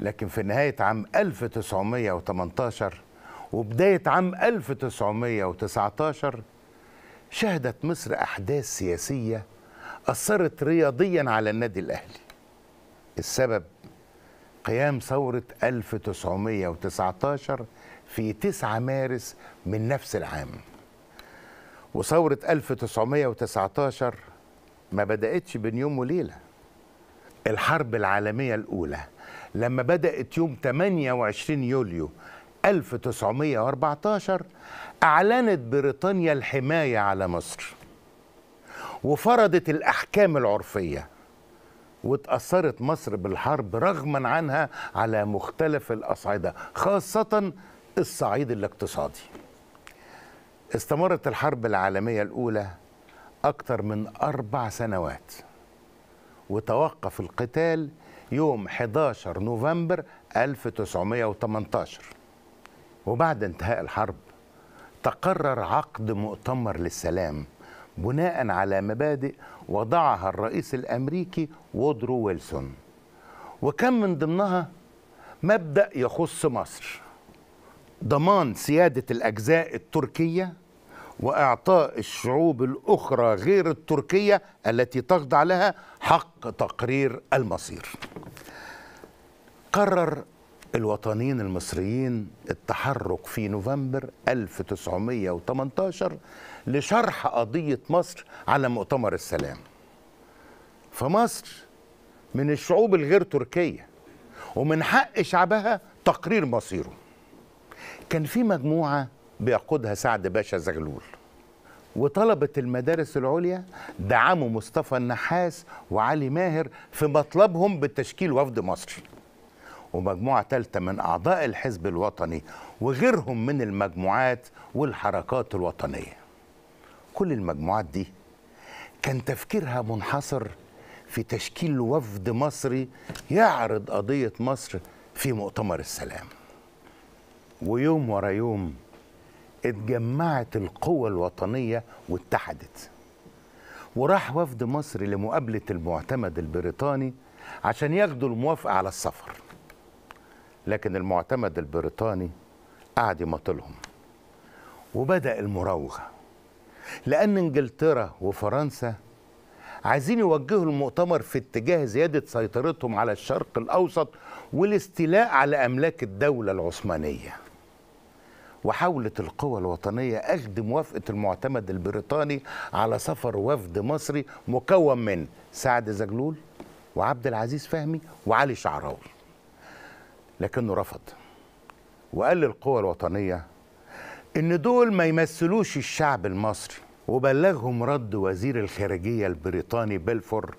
لكن في نهاية عام 1918 وبداية عام 1919 شهدت مصر أحداث سياسية أثرت رياضيا على النادي الأهلي. السبب قيام ثورة 1919 في 9 مارس من نفس العام. وثورة 1919 ما بدأتش بين يوم وليلة. الحرب العالمية الأولى لما بدأت يوم 28 يوليو 1914 أعلنت بريطانيا الحماية على مصر وفرضت الأحكام العرفية، واتأثرت مصر بالحرب رغما عنها على مختلف الأصعدة خاصة الصعيد الاقتصادي. استمرت الحرب العالمية الأولى أكثر من 4 سنوات، وتوقف القتال يوم 11 نوفمبر 1918. وبعد انتهاء الحرب تقرر عقد مؤتمر للسلام بناء على مبادئ وضعها الرئيس الأمريكي وودرو ويلسون، وكان من ضمنها مبدأ يخص مصر: ضمان سيادة الأجزاء التركية وإعطاء الشعوب الأخرى غير التركية التي تخضع لها حق تقرير المصير. قرر الوطنيين المصريين التحرك في نوفمبر 1918 لشرح قضية مصر على مؤتمر السلام. فمصر من الشعوب الغير تركية ومن حق شعبها تقرير مصيره. كان في مجموعة بيقودها سعد باشا زغلول، وطلبة المدارس العليا دعموا مصطفى النحاس وعلي ماهر في مطلبهم بتشكيل وفد مصر. ومجموعة ثالثة من أعضاء الحزب الوطني وغيرهم من المجموعات والحركات الوطنية. كل المجموعات دي كان تفكيرها منحصر في تشكيل وفد مصري يعرض قضية مصر في مؤتمر السلام. ويوم ورا يوم اتجمعت القوى الوطنية واتحدت، وراح وفد مصر لمقابلة المعتمد البريطاني عشان ياخدوا الموافقة على السفر. لكن المعتمد البريطاني قعد يماطلهم وبدأ المراوغة، لأن إنجلترا وفرنسا عايزين يوجهوا المؤتمر في اتجاه زيادة سيطرتهم على الشرق الأوسط والاستيلاء على أملاك الدولة العثمانية. وحاولت القوى الوطنية أخذ موافقة المعتمد البريطاني على سفر وفد مصري مكون من سعد زغلول وعبد العزيز فهمي وعلي شعراوي، لكنه رفض وقال للقوى الوطنية إن دول ما يمثلوش الشعب المصري. وبلغهم رد وزير الخارجية البريطاني بلفور: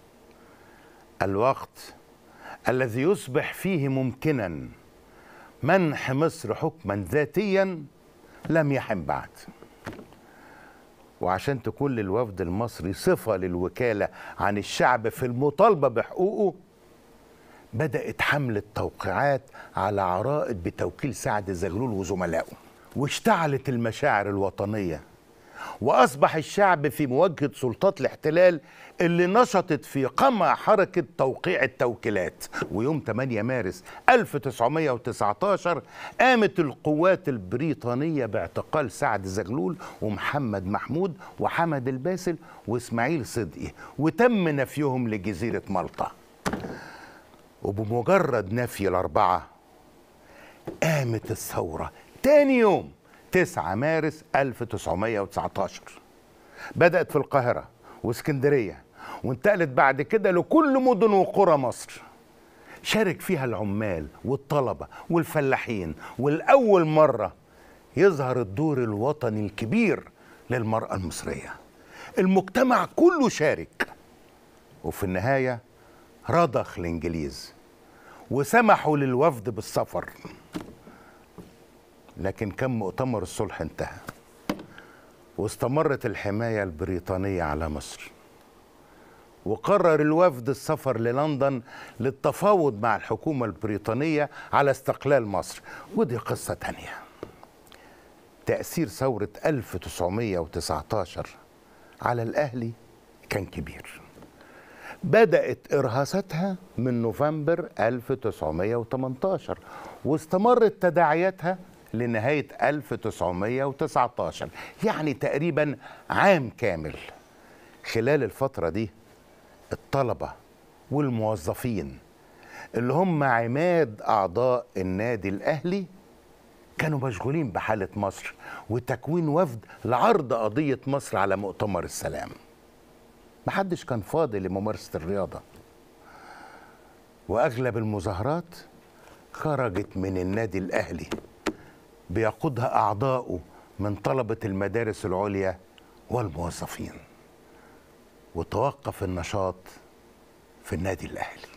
الوقت الذي يصبح فيه ممكنا منح مصر حكما ذاتيا لم يحن بعد. وعشان تكون للوفد المصري صفة للوكالة عن الشعب في المطالبة بحقوقه، بدأت حملة توقيعات على عرائض بتوكيل سعد زغلول وزملائه، واشتعلت المشاعر الوطنية، وأصبح الشعب في مواجهة سلطات الاحتلال اللي نشطت في قمع حركة توقيع التوكيلات. ويوم 8 مارس 1919 قامت القوات البريطانية باعتقال سعد زغلول ومحمد محمود وحمد الباسل وإسماعيل صدقي، وتم نفيهم لجزيرة مالطا. وبمجرد نفي ال4 قامت الثورة تاني يوم 9 مارس 1919. بدأت في القاهرة واسكندرية، وانتقلت بعد كده لكل مدن وقرى مصر، شارك فيها العمال والطلبة والفلاحين، والأول مرة يظهر الدور الوطني الكبير للمرأة المصرية. المجتمع كله شارك، وفي النهاية رضخ الإنجليز وسمحوا للوفد بالسفر. لكن كان مؤتمر الصلح انتهى، واستمرت الحماية البريطانية على مصر، وقرر الوفد السفر للندن للتفاوض مع الحكومة البريطانية على استقلال مصر. ودي قصة تانية. تأثير ثورة 1919 على الأهلي كان كبير. بدأت إرهاصاتها من نوفمبر 1918 واستمرت تداعياتها لنهاية 1919، يعني تقريبا عام كامل. خلال الفترة دي الطلبة والموظفين اللي هم عماد أعضاء النادي الأهلي كانوا مشغولين بحالة مصر وتكوين وفد لعرض قضية مصر على مؤتمر السلام. محدش كان فاضي لممارسة الرياضة، وأغلب المظاهرات خرجت من النادي الأهلي بيقودها أعضاؤه من طلبة المدارس العليا والموظفين، وتوقف النشاط في النادي الأهلي.